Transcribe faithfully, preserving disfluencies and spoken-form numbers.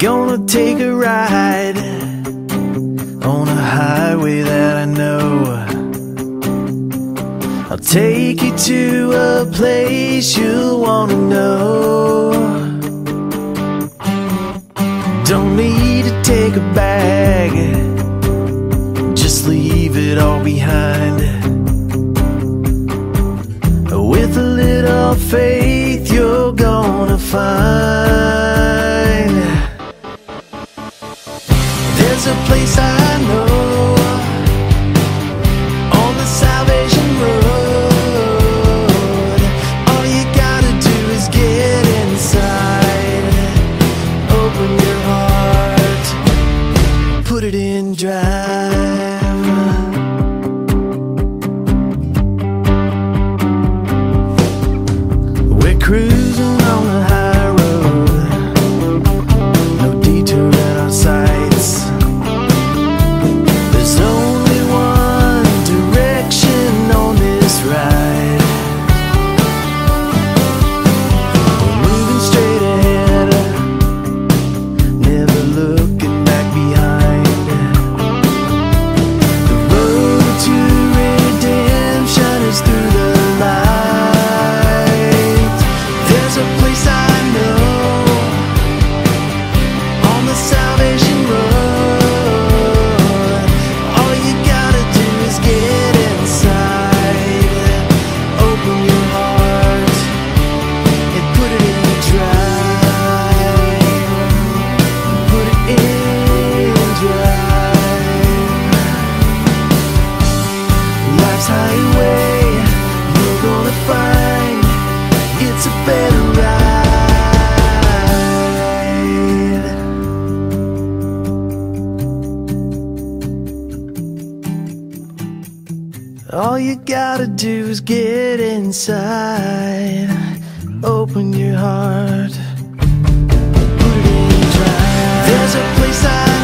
Gonna take a ride on a highway that I know. I'll take you to a place you'll wanna know. Don't need to take a bag, just leave it all behind. With a little faith, you're gonna find there's a place I know on the Salvation Road. All you gotta do is get inside, open your heart, put it in drive. Cruising on the high road, no detour in our sights. There's only one direction on this ride. We're moving straight ahead, never looking back behind. The road to redemption is through the light. All you gotta do is get inside, open your heart, put it in drive. There's a place I